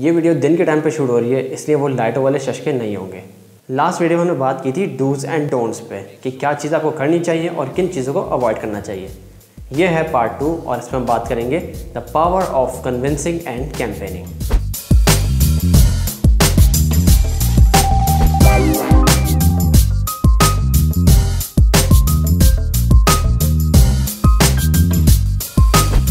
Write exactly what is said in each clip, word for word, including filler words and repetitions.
ये वीडियो दिन के टाइम पे शूट हो रही है, इसलिए वो लाइटों वाले चश्मे नहीं होंगे। लास्ट वीडियो में हमने बात की थी डूज एंड डोंट्स पे कि क्या चीज़ आपको करनी चाहिए और किन चीज़ों को अवॉइड करना चाहिए। ये है पार्ट टू और इसमें हम बात करेंगे the power of convincing and campaigning.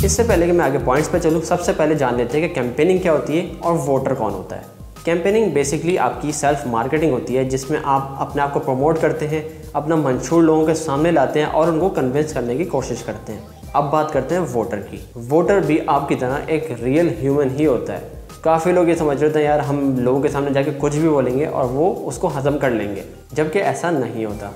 इससे पहले कि मैं आगे पॉइंट्स पे चलूँ, सबसे पहले जान लेते हैं कि कैंपेनिंग क्या होती है और वोटर कौन होता है। कैंपेनिंग बेसिकली आपकी सेल्फ मार्केटिंग होती है, जिसमें आप अपने आप को प्रमोट करते हैं, अपना मंशूर लोगों के सामने लाते हैं और उनको कन्विंस करने की कोशिश करते हैं। अब बात करते हैं वोटर की। वोटर भी आपकी तरह एक रियल ह्यूमन ही होता है। काफ़ी लोग ये समझ रहे थे यार हम लोगों के सामने जाके कुछ भी बोलेंगे और वो उसको हजम कर लेंगे, जबकि ऐसा नहीं होता।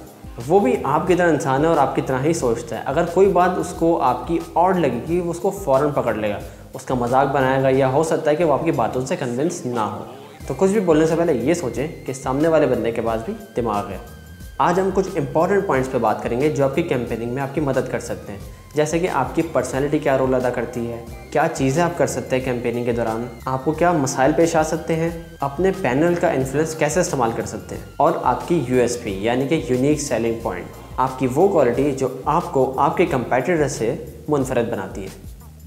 वो भी आपकी तरह इंसान है और आपकी तरह ही सोचता है। अगर कोई बात उसको आपकी ऑड लगेगी वो उसको फ़ौरन पकड़ लेगा, उसका मजाक बनाएगा या हो सकता है कि वो आपकी बातों से कन्विंस ना हो। तो कुछ भी बोलने से पहले ये सोचें कि सामने वाले बंदे के पास भी दिमाग है। आज हम कुछ इंपॉर्टेंट पॉइंट्स पर बात करेंगे जो आपकी कैंपेनिंग में आपकी मदद कर सकते हैं, जैसे कि आपकी पर्सनैलिटी क्या रोल अदा करती है, क्या चीज़ें आप कर सकते हैं कैंपेनिंग के दौरान, आपको क्या मसाइल पेश आ सकते हैं, अपने पैनल का इन्फ्लुएंस कैसे इस्तेमाल कर सकते हैं, और आपकी यूएसपी यानी कि यूनिक सेलिंग पॉइंट, आपकी वो क्वालिटी जो आपको आपके कंपेटिटर से मुनफरद बनाती है।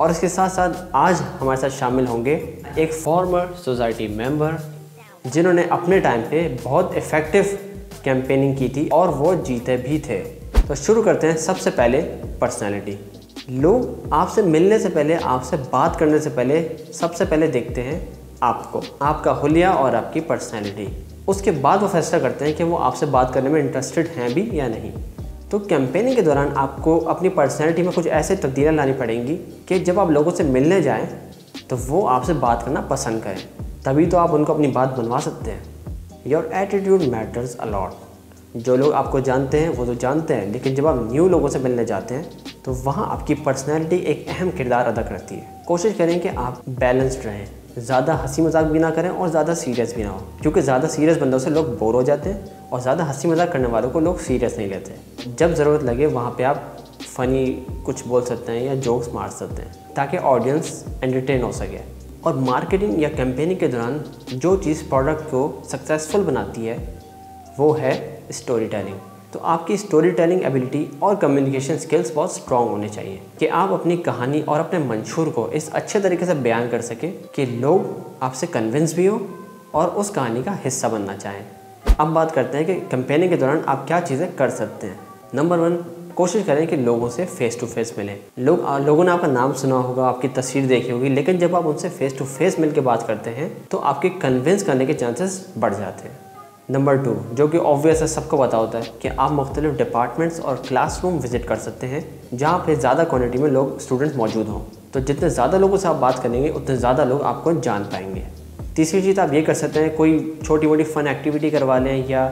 और इसके साथ साथ आज हमारे साथ शामिल होंगे एक फॉर्मर सोसाइटी मेम्बर जिन्होंने अपने टाइम पर बहुत इफ़ेक्टिव कैंपेनिंग की थी और वो जीते भी थे। तो शुरू करते हैं सबसे पहले पर्सनैलिटी। लोग आपसे मिलने से पहले, आपसे बात करने से पहले सबसे पहले देखते हैं आपको, आपका हुलिया और आपकी पर्सनैलिटी। उसके बाद वो फैसला करते हैं कि वो आपसे बात करने में इंटरेस्टेड हैं भी या नहीं। तो कैंपेनिंग के दौरान आपको अपनी पर्सनैलिटी में कुछ ऐसे तब्दीलियाँ लानी पड़ेंगी कि जब आप लोगों से मिलने जाएँ तो वो आपसे बात करना पसंद करें, तभी तो आप उनको अपनी बात बनवा सकते हैं। Your attitude matters a lot. जो लोग आपको जानते हैं वो तो जानते हैं, लेकिन जब आप न्यू लोगों से मिलने जाते हैं तो वहाँ आपकी पर्सनैलिटी एक अहम किरदार अदा करती है। कोशिश करें कि आप बैलेंस्ड रहें, ज़्यादा हंसी मजाक भी ना करें और ज़्यादा सीरियस भी ना हो, क्योंकि ज़्यादा सीरियस बंदों से लोग बोर हो जाते हैं और ज़्यादा हंसी मजाक करने वालों को लोग सीरियस नहीं लेते। जब ज़रूरत लगे वहाँ पर आप फ़नी कुछ बोल सकते हैं या जोक्स मार सकते हैं ताकि ऑडियंस एंटरटेन हो सके। और मार्केटिंग या कैंपेनिंग के दौरान जो चीज़ प्रोडक्ट को सक्सेसफुल बनाती है वो है स्टोरी टेलिंग। तो आपकी स्टोरी टेलिंग एबिलिटी और कम्युनिकेशन स्किल्स बहुत स्ट्रॉन्ग होने चाहिए कि आप अपनी कहानी और अपने मंशूर को इस अच्छे तरीके से बयान कर सकें कि लोग आपसे कन्विंस भी हो और उस कहानी का हिस्सा बनना चाहें। अब बात करते हैं कि कैंपेनिंग के दौरान आप क्या चीज़ें कर सकते हैं। नंबर वन, कोशिश करें कि लोगों से फ़ेस टू फेस मिलें। लोग लोगों ने आपका नाम सुना होगा, आपकी तस्वीर देखी होगी, लेकिन जब आप उनसे फ़ेस टू फेस मिल के बात करते हैं तो आपके कन्विंस करने के चांसेस बढ़ जाते हैं। नंबर टू, जो कि ऑब्वियस है, सबको पता होता है कि आप मुख्तलिफ डिपार्टमेंट्स और क्लासरूम विजिट कर सकते हैं जहाँ पर ज़्यादा क्वान्टिटी में लोग स्टूडेंट्स मौजूद हों। तो जितने ज़्यादा लोगों से आप बात करेंगे उतने ज़्यादा लोग आपको जान पाएंगे। तीसरी चीज़ आप ये कर सकते हैं, कोई छोटी मोटी फ़न एक्टिविटी करवा लें या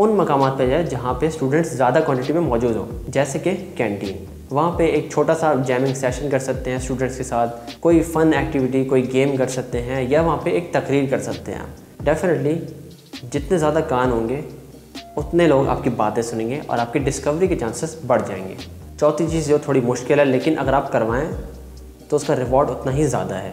उन मकामात पर जाए जहाँ पे स्टूडेंट्स ज़्यादा क्वांटिटी में मौजूद हो, जैसे कि कैंटीन। वहाँ पे एक छोटा सा जैमिंग सेशन कर सकते हैं स्टूडेंट्स के साथ, कोई फ़न एक्टिविटी, कोई गेम कर सकते हैं या वहाँ पे एक तकरीर कर सकते हैं। डेफिनेटली जितने ज़्यादा कान होंगे उतने लोग आपकी बातें सुनेंगे और आपकी डिस्कवरी के चांसेस बढ़ जाएंगे। चौथी चीज़ जो थोड़ी मुश्किल है, लेकिन अगर आप करवाएँ तो उसका रिवॉर्ड उतना ही ज़्यादा है।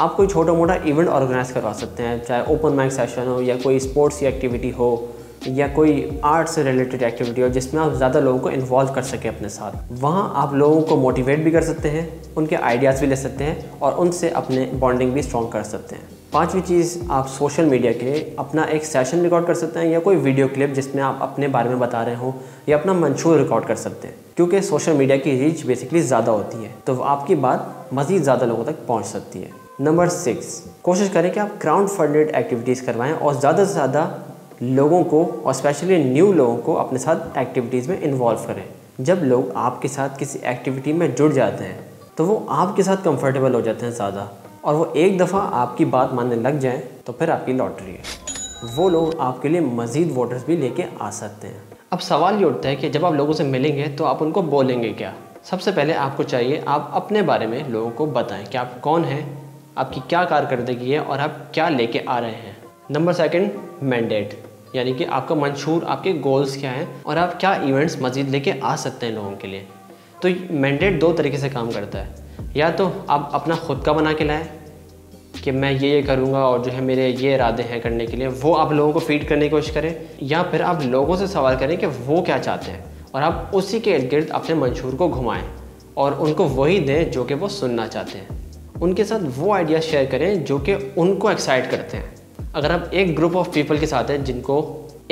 आप कोई छोटा मोटा इवेंट ऑर्गेनाइज़ करवा सकते हैं, चाहे ओपन माइक सेशन हो या कोई स्पोर्ट्स की एक्टिविटी हो या कोई आर्ट से रिलेटेड एक्टिविटी हो जिसमें आप ज़्यादा लोगों को इन्वॉल्व कर सकें अपने साथ। वहाँ आप लोगों को मोटिवेट भी कर सकते हैं, उनके आइडियाज़ भी ले सकते हैं और उनसे अपने बॉन्डिंग भी स्ट्रॉन्ग कर सकते हैं। पांचवी चीज़, आप सोशल मीडिया के अपना एक सेशन रिकॉर्ड कर सकते हैं या कोई वीडियो क्लिप जिसमें आप अपने बारे में बता रहे हों या अपना मंशूर रिकॉर्ड कर सकते हैं, क्योंकि सोशल मीडिया की रीच बेसिकली ज़्यादा होती है तो आपकी बात मज़ीद ज़्यादा लोगों तक पहुँच सकती है। नंबर सिक्स, कोशिश करें कि आप क्राउड फंडेड एक्टिविटीज़ करवाएँ और ज़्यादा से ज़्यादा लोगों को और स्पेशली न्यू लोगों को अपने साथ एक्टिविटीज़ में इन्वॉल्व करें। जब लोग आपके साथ किसी एक्टिविटी में जुड़ जाते हैं तो वो आपके साथ कंफर्टेबल हो जाते हैं ज़्यादा, और वो एक दफ़ा आपकी बात मानने लग जाएं तो फिर आपकी लॉटरी है। वो लोग आपके लिए मज़ीद वोटर्स भी लेके आ सकते हैं। अब सवाल ये उठता है कि जब आप लोगों से मिलेंगे तो आप उनको बोलेंगे क्या। सबसे पहले आपको चाहिए आप अपने बारे में लोगों को बताएँ कि आप कौन हैं, आपकी क्या कारकर्दगी है और आप क्या लेके आ रहे हैं। नंबर सेकेंड, मैंडेट, यानी कि आपका मंशूर, आपके गोल्स क्या हैं और आप क्या इवेंट्स मज़ीद लेके आ सकते हैं लोगों के लिए। तो मैंडेट दो तरीके से काम करता है, या तो आप अपना ख़ुद का बना के लाएँ कि मैं ये ये करूँगा और जो है मेरे ये इरादे हैं करने के लिए, वो आप लोगों को फीड करने की कोशिश करें, या फिर आप लोगों से सवाल करें कि वो क्या चाहते हैं और आप उसी के इर्द गिर्द अपने मंशूर को घुमाएं और उनको वही दें जो कि वो सुनना चाहते हैं। उनके साथ वो आइडियाज़ शेयर करें जो कि उनको एक्साइट करते हैं। अगर आप एक ग्रुप ऑफ पीपल के साथ हैं जिनको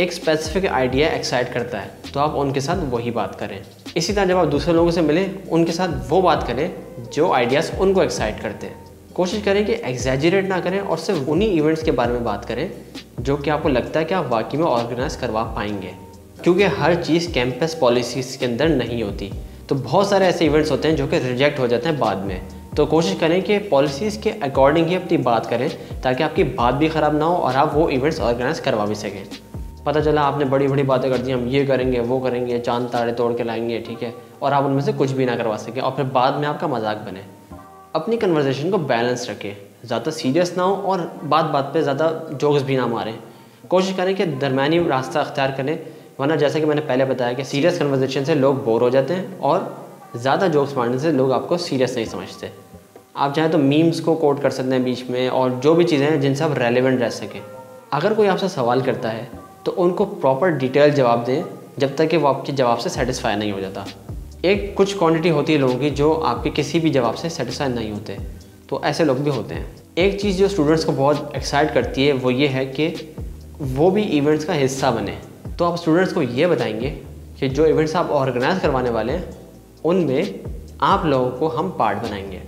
एक स्पेसिफिक आइडिया एक्साइट करता है, तो आप उनके साथ वही बात करें। इसी तरह जब आप दूसरे लोगों से मिलें, उनके साथ वो बात करें जो आइडियाज़ उनको एक्साइट करते हैं। कोशिश करें कि एग्जैजरेट ना करें और सिर्फ उन्हीं इवेंट्स के बारे में बात करें जो कि आपको लगता है कि आप वाकई में ऑर्गेनाइज़ करवा पाएंगे, क्योंकि हर चीज़ कैंपस पॉलिसीज़ के अंदर नहीं होती। तो बहुत सारे ऐसे इवेंट्स होते हैं जो कि रिजेक्ट हो जाते हैं बाद में। तो कोशिश करें कि पॉलिसीज़ के अकॉर्डिंग ही अपनी बात करें ताकि आपकी बात भी ख़राब ना हो और आप वो इवेंट्स ऑर्गेनाइज करवा भी सकें। पता चला आपने बड़ी बड़ी बातें कर दी, हम ये करेंगे वो करेंगे, चांद तारे तोड़ के लाएंगे, ठीक है, और आप उनमें से कुछ भी ना करवा सकें और फिर बाद में आपका मजाक बने। अपनी कन्वर्सेशन को बैलेंस रखें, ज़्यादा सीरियस ना हो और बात बात पे ज़्यादा जोक्स भी ना मारें। कोशिश करें कि दरमियानी रास्ता अख्तियार करें, वरना जैसा कि मैंने पहले बताया कि सीरियस कन्वर्सेशन से लोग बोर हो जाते हैं और ज़्यादा जोक्स मारने से लोग आपको सीरियस नहीं समझते। आप चाहें तो मीम्स को कोट कर सकते हैं बीच में, और जो भी चीज़ें हैं जिनसे आप रेलिवेंट रह सकें। अगर कोई आपसे सवाल करता है तो उनको प्रॉपर डिटेल जवाब दें जब तक कि वो आपके जवाब से सेटिस्फाई नहीं हो जाता। एक कुछ क्वांटिटी होती है लोगों की जो आपके किसी भी जवाब से सेटिस्फाई नहीं होते, तो ऐसे लोग भी होते हैं। एक चीज़ जो स्टूडेंट्स को बहुत एक्साइट करती है वो ये है कि वो भी इवेंट्स का हिस्सा बने। तो आप स्टूडेंट्स को ये बताएंगे कि जो इवेंट्स आप ऑर्गेनाइज करवाने वाले हैं उनमें आप लोगों को हम पार्ट बनाएंगे,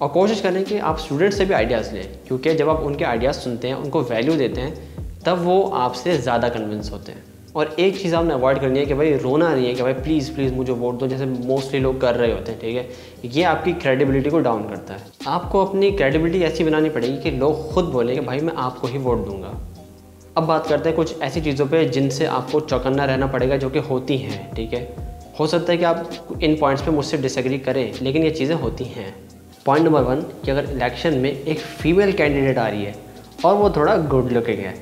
और कोशिश करें कि आप स्टूडेंट्स से भी आइडियाज़ लें, क्योंकि जब आप उनके आइडियाज़ सुनते हैं, उनको वैल्यू देते हैं, तब वो आपसे ज़्यादा कन्विंस होते हैं। और एक चीज़ आपने अवॉइड करनी है कि भाई रोना नहीं है कि भाई प्लीज़ प्लीज़ मुझे वोट दो, जैसे मोस्टली लोग कर रहे होते हैं, ठीक है। ये आपकी क्रेडिबिलिटी को डाउन करता है। आपको अपनी क्रेडिबिलिटी ऐसी बनानी पड़ेगी कि लोग खुद बोलें कि भाई मैं आपको ही वोट दूंगा। अब बात करते हैं कुछ ऐसी चीज़ों पे जिनसे आपको चौकन्ना रहना पड़ेगा, जो कि होती हैं, ठीक है। हो सकता है कि आप इन पॉइंट्स पर मुझसे डिसएग्री करें, लेकिन ये चीज़ें होती हैं। पॉइंट नंबर वन कि अगर इलेक्शन में एक फ़ीमेल कैंडिडेट आ रही है और वो थोड़ा गुड लुकिंग है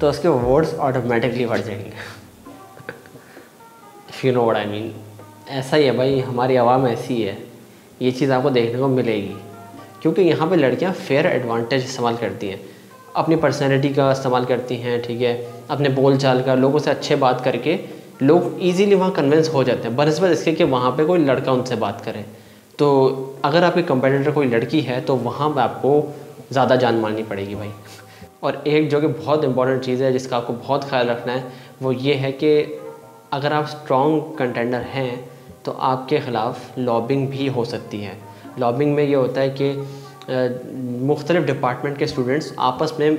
तो उसके वोट्स ऑटोमेटिकली बढ़ जाएंगे। If you know what I mean, ऐसा ही है भाई, हमारी आवाम ऐसी है। ये चीज़ आपको देखने को मिलेगी, क्योंकि यहाँ पे लड़कियाँ फेयर एडवांटेज इस्तेमाल करती हैं, अपनी पर्सनैलिटी का इस्तेमाल करती हैं, ठीक है, अपने बोलचाल का, लोगों से अच्छे बात करके लोग ईजीली वहाँ कन्विंस हो जाते हैं, बनस्बत इसके कि वहाँ पर कोई लड़का उनसे बात करे। तो अगर आपकी कंपेटिटर कोई लड़की है तो वहाँ पर आपको ज़्यादा जान मारनी पड़ेगी भाई। और एक जो कि बहुत इंपॉर्टेंट चीज़ है जिसका आपको बहुत ख्याल रखना है वो ये है कि अगर आप स्ट्रॉन्ग कंटेंडर हैं तो आपके ख़िलाफ़ लॉबिंग भी हो सकती है। लॉबिंग में ये होता है कि मुख्तलिफ़ डिपार्टमेंट के स्टूडेंट्स आपस में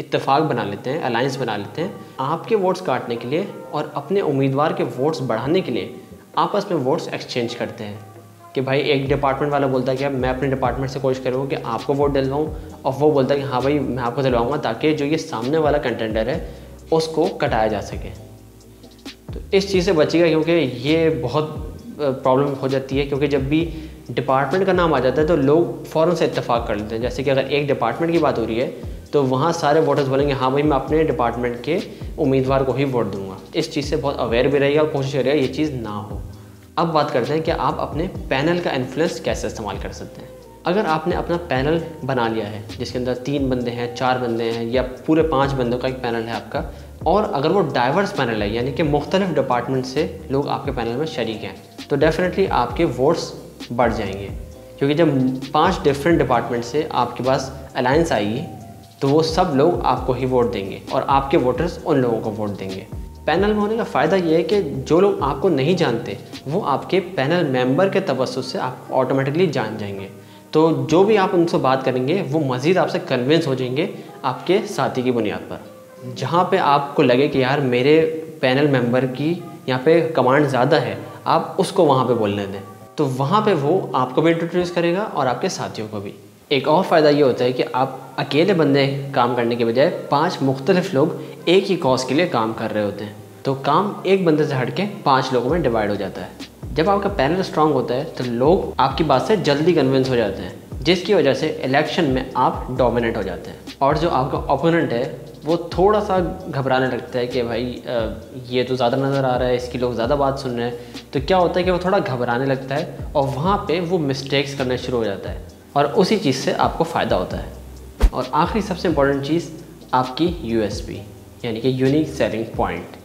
इत्तेफाक बना लेते हैं, अलाइंस बना लेते हैं आपके वोट्स काटने के लिए, और अपने उम्मीदवार के वोट्स बढ़ाने के लिए आपस में वोट्स एक्सचेंज करते हैं कि भाई एक डिपार्टमेंट वाला बोलता है कि मैं अपने डिपार्टमेंट से कोशिश करूँगा कि आपको वोट दिलवाऊँ, और वो बोलता है कि हाँ भाई मैं आपको दिलवाऊँगा, ताकि जो ये सामने वाला कंटेंडर है उसको कटाया जा सके। तो इस चीज़ से बचिएगा, क्योंकि ये बहुत प्रॉब्लम हो जाती है, क्योंकि जब भी डिपार्टमेंट का नाम आ जाता है तो लोग फ़ौरन से इत्तेफाक कर लेते हैं। जैसे कि अगर एक डिपार्टमेंट की बात हो रही है तो वहाँ सारे वोटर्स बोलेंगे हाँ भाई मैं अपने डिपार्टमेंट के उम्मीदवार को ही वोट दूँगा। इस चीज़ से बहुत अवेयर भी रहेगा और कोशिश करेगा ये चीज़ ना हो। अब बात करते हैं कि आप अपने पैनल का इन्फ्लुएंस कैसे इस्तेमाल कर सकते हैं। अगर आपने अपना पैनल बना लिया है जिसके अंदर तीन बंदे हैं, चार बंदे हैं, या पूरे पांच बंदों का एक पैनल है आपका, और अगर वो डाइवर्स पैनल है यानी कि मुख्तलिफ डिपार्टमेंट से लोग आपके पैनल में शरीक हैं, तो डेफिनेटली आपके वोट्स बढ़ जाएंगे, क्योंकि जब पाँच डिफरेंट डिपार्टमेंट से आपके पास अलायंस आएगी तो वो सब लोग आपको ही वोट देंगे और आपके वोटर्स उन लोगों को वोट देंगे। पैनल में होने का फ़ायदा ये है कि जो लोग आपको नहीं जानते वो आपके पैनल मेंबर के तवस्सुत से आप ऑटोमेटिकली जान जाएंगे, तो जो भी आप उनसे बात करेंगे वो मज़ीद आपसे कन्विंस हो जाएंगे आपके साथी की बुनियाद पर। जहाँ पे आपको लगे कि यार मेरे पैनल मेंबर की यहाँ पे कमांड ज़्यादा है, आप उसको वहाँ पे बोलने दें, तो वहाँ पे वो आपको भी इंट्रोड्यूस करेगा और आपके साथियों को भी। एक और फ़ायदा ये होता है कि आप अकेले बंदे काम करने के बजाय पाँच मुख्तलिफ लोग एक ही कॉज के लिए काम कर रहे होते हैं, तो काम एक बंदे से हट के पाँच लोगों में डिवाइड हो जाता है। जब आपका पैनल स्ट्रांग होता है तो लोग आपकी बात से जल्दी कन्विंस हो जाते हैं, जिसकी वजह से इलेक्शन में आप डोमिनेट हो जाते हैं, और जो आपका ओपोनेंट है वो थोड़ा सा घबराने लगता है कि भाई ये तो ज़्यादा नज़र आ रहा है, इसकी लोग ज़्यादा बात सुन रहे हैं, तो क्या होता है कि वो थोड़ा घबराने लगता है और वहाँ पर वो मिस्टेक्स करना शुरू हो जाता है, और उसी चीज़ से आपको फ़ायदा होता है। और आखिरी सबसे इम्पॉर्टेंट चीज़ आपकी यूएसपी यानी कि यूनिक सेलिंग पॉइंट,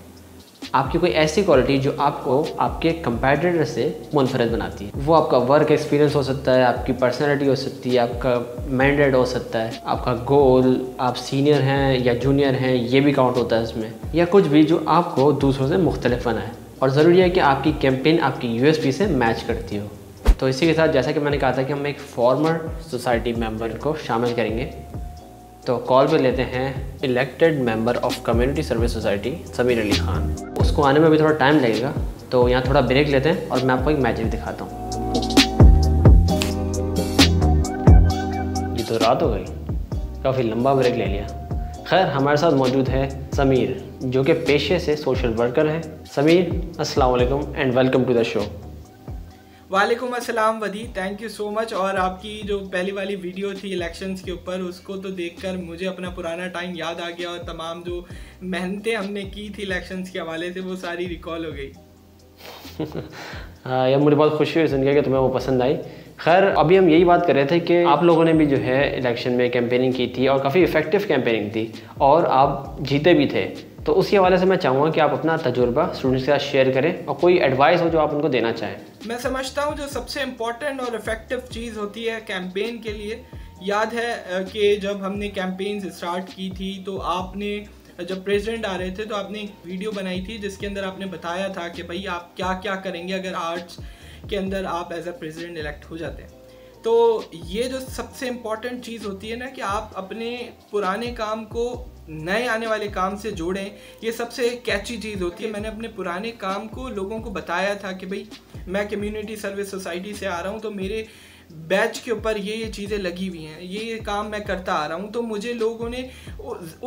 आपकी कोई ऐसी क्वालिटी जो आपको आपके कंपैटिटर से मुनफरद बनाती है। वो आपका वर्क एक्सपीरियंस हो सकता है, आपकी पर्सनालिटी हो सकती है, आपका मैंडेट हो सकता है, आपका गोल, आप सीनियर हैं या जूनियर हैं ये भी काउंट होता है इसमें, या कुछ भी जो आपको दूसरों से मुख्तलिफ बनाए। और ज़रूरी है कि आपकी कैंपेन आपकी यूएसपी से मैच करती हो। तो इसी के साथ जैसा कि मैंने कहा था कि हम एक फॉर्मर सोसाइटी मेंबर को शामिल करेंगे, तो कॉल पे लेते हैं elected member of community service society Sameer Ali Khan. उसको आने में भी थोड़ा टाइम लगेगा, तो यहाँ थोड़ा ब्रेक लेते हैं और मैं आपको एक मैजिक दिखाता हूँ। ये तो रात हो गई, काफ़ी लंबा ब्रेक ले लिया। खैर, हमारे साथ मौजूद है समीर जो कि पेशे से सोशल वर्कर है। समीर, अस्सलाम वालेकुम and welcome to the show. वालेकुम अस्सलाम वदी, थैंक यू सो मच। और आपकी जो पहली वाली वीडियो थी इलेक्शंस के ऊपर, उसको तो देखकर मुझे अपना पुराना टाइम याद आ गया और तमाम जो मेहनतें हमने की थी इलेक्शंस के हवाले से वो सारी रिकॉल हो गई। यार मुझे बहुत खुशी हुई सुनकर कि तुम्हें वो पसंद आई। खैर, अभी हम यही बात कर रहे थे कि आप लोगों ने भी जो है इलेक्शन में कैंपेनिंग की थी और काफ़ी इफेक्टिव कैंपेनिंग थी और आप जीते भी थे, तो उसी हवाले से मैं चाहूँगा कि आप अपना तजुर्बा स्टूडेंट्स के साथ शेयर करें और कोई एडवाइस हो जो आप उनको देना चाहें। मैं समझता हूँ जो सबसे इम्पॉर्टेंट और इफ़ेक्टिव चीज़ होती है कैंपेन के लिए, याद है कि जब हमने कैंपेन्स स्टार्ट की थी तो आपने जब प्रेसिडेंट आ रहे थे तो आपने एक वीडियो बनाई थी जिसके अंदर आपने बताया था कि भाई आप क्या क्या करेंगे अगर आर्ट्स के अंदर आप एज अ प्रेसिडेंट इलेक्ट हो जाते हैं। तो ये जो सबसे इम्पॉर्टेंट चीज़ होती है ना कि आप अपने पुराने काम को नए आने वाले काम से जोड़ें, ये सबसे कैची चीज़ होती है। मैंने अपने पुराने काम को लोगों को बताया था कि भाई मैं कम्युनिटी सर्विस सोसाइटी से आ रहा हूँ, तो मेरे बैच के ऊपर ये ये चीज़ें लगी हुई हैं, ये ये काम मैं करता आ रहा हूँ। तो मुझे लोगों ने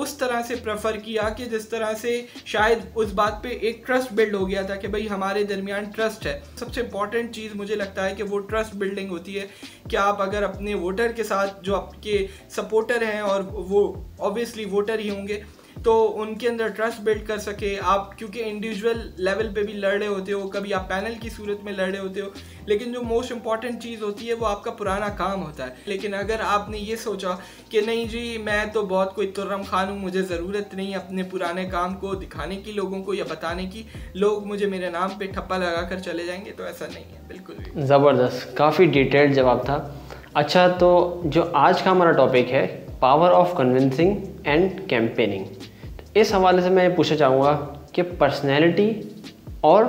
उस तरह से प्रेफर किया कि जिस तरह से शायद उस बात पे एक ट्रस्ट बिल्ड हो गया था कि भाई हमारे दरमियान ट्रस्ट है। सबसे इम्पॉर्टेंट चीज़ मुझे लगता है कि वो ट्रस्ट बिल्डिंग होती है कि आप अगर अपने वोटर के साथ जो आपके सपोर्टर हैं और वो ऑब्वियसली वोटर ही होंगे, तो उनके अंदर ट्रस्ट बिल्ड कर सके आप, क्योंकि इंडिविजुअल लेवल पे भी लड़ रहे होते हो, कभी आप पैनल की सूरत में लड़ रहे होते हो, लेकिन जो मोस्ट इम्पॉर्टेंट चीज़ होती है वो आपका पुराना काम होता है। लेकिन अगर आपने ये सोचा कि नहीं जी मैं तो बहुत कोई तुर्रम खान हूँ, मुझे ज़रूरत नहीं अपने पुराने काम को दिखाने की लोगों को या बताने की, लोग मुझे मेरे नाम पर ठप्पा लगा कर चले जाएंगे, तो ऐसा नहीं है बिल्कुल। ज़बरदस्त, काफ़ी डिटेल्ड जवाब था। अच्छा, तो जो आज का हमारा टॉपिक है power of convincing and campaigning, इस हवाले से मैं पूछना चाहूँगा कि पर्सनैलिटी और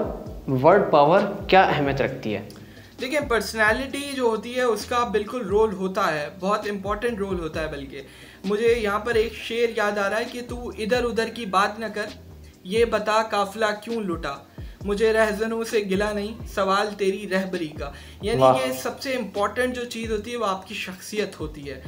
वर्ड पावर क्या अहमियत रखती है। देखिए, पर्सनैलिटी जो होती है उसका बिल्कुल रोल होता है, बहुत इम्पॉर्टेंट रोल होता है। बल्कि मुझे यहाँ पर एक शेर याद आ रहा है कि तू इधर उधर की बात न कर, ये बता काफिला क्यों लुटा, मुझे रहजनों से गिला नहीं, सवाल तेरी रहबरी का। यानी कि सबसे इम्पॉर्टेंट जो चीज़ होती है वो आपकी शख्सियत होती है।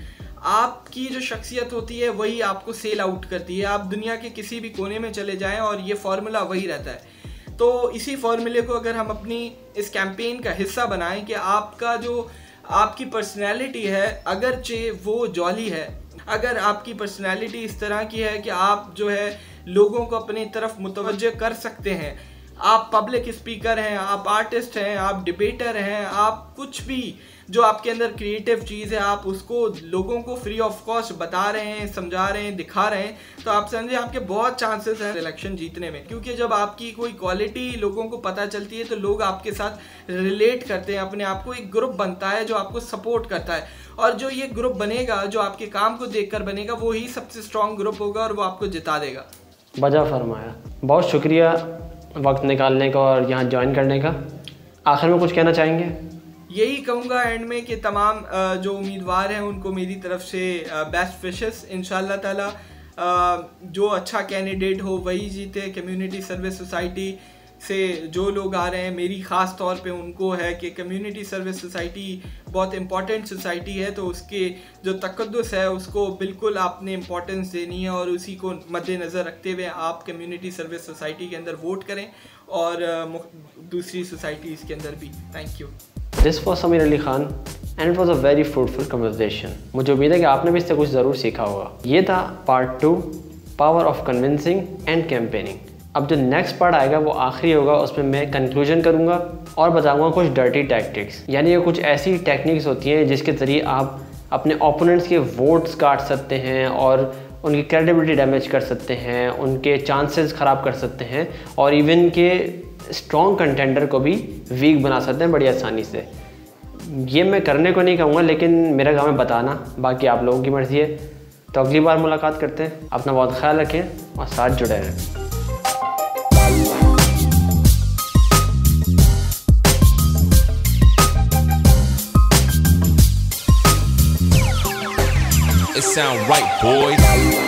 आपकी जो शख्सियत होती है वही आपको सेल आउट करती है। आप दुनिया के किसी भी कोने में चले जाएं और ये फार्मूला वही रहता है। तो इसी फार्मूले को अगर हम अपनी इस कैंपेन का हिस्सा बनाएं कि आपका जो आपकी पर्सनैलिटी है अगरचे वो जॉली है, अगर आपकी पर्सनैलिटी इस तरह की है कि आप जो है लोगों को अपनी तरफ मुतवज्जह कर सकते हैं, आप पब्लिक स्पीकर हैं, आप आर्टिस्ट हैं, आप डिबेटर हैं, आप कुछ भी जो आपके अंदर क्रिएटिव चीज़ है आप उसको लोगों को फ्री ऑफ कॉस्ट बता रहे हैं, समझा रहे हैं, दिखा रहे हैं, तो आप समझे आपके बहुत चांसेस हैं इलेक्शन जीतने में। क्योंकि जब आपकी कोई क्वालिटी लोगों को पता चलती है तो लोग आपके साथ रिलेट करते हैं अपने आप को, एक ग्रुप बनता है जो आपको सपोर्ट करता है। और जो ये ग्रुप बनेगा जो आपके काम को देख कर बनेगा वो ही सबसे स्ट्रॉन्ग ग्रुप होगा और वो आपको जिता देगा। बजा फरमाया, बहुत शुक्रिया वक्त निकालने का और यहाँ ज्वाइन करने का। आखिर में कुछ कहना चाहेंगे? यही कहूँगा एंड में कि तमाम जो उम्मीदवार हैं उनको मेरी तरफ से बेस्ट विशेस। इंशाल्लाह ताला जो अच्छा कैंडिडेट हो वही जीते। कम्युनिटी सर्विस सोसाइटी से जो लोग आ रहे हैं मेरी ख़ास तौर पे उनको है कि कम्युनिटी सर्विस सोसाइटी बहुत इम्पॉर्टेंट सोसाइटी है, तो उसके जो तकद्दुस है उसको बिल्कुल आपने इम्पॉर्टेंस देनी है और उसी को मद्देनज़र रखते हुए आप कम्युनिटी सर्विस सोसाइटी के अंदर वोट करें और दूसरी सोसाइटीज़ के अंदर भी। Thank you. This was Sameer Ali Khan and it was a very fruitful conversation. मुझे उम्मीद है कि आपने भी इससे कुछ ज़रूर सीखा होगा। ये था part two power of convincing and campaigning. अब जो नेक्स्ट पार्ट आएगा वो आखिरी होगा, उसमें मैं कंक्लूजन करूँगा और बताऊँगा कुछ डर्टी टैक्टिक्स, यानी कुछ ऐसी टेक्निक्स होती हैं जिसके ज़रिए आप अपने ओपोनेंट्स के वोट्स काट सकते हैं और उनकी क्रेडिबिलिटी डैमेज कर सकते हैं, उनके चांसेस ख़राब कर सकते हैं और इवन के स्ट्रॉन्ग कंटेंडर को भी वीक बना सकते हैं बड़ी आसानी से। ये मैं करने को नहीं कहूँगा, लेकिन मेरा काम है बताना, बाकी आप लोगों की मर्ज़ी है। तो अगली बार मुलाकात करते हैं। अपना बहुत ख्याल रखें और साथ जुड़े रहें। Sound right, boys.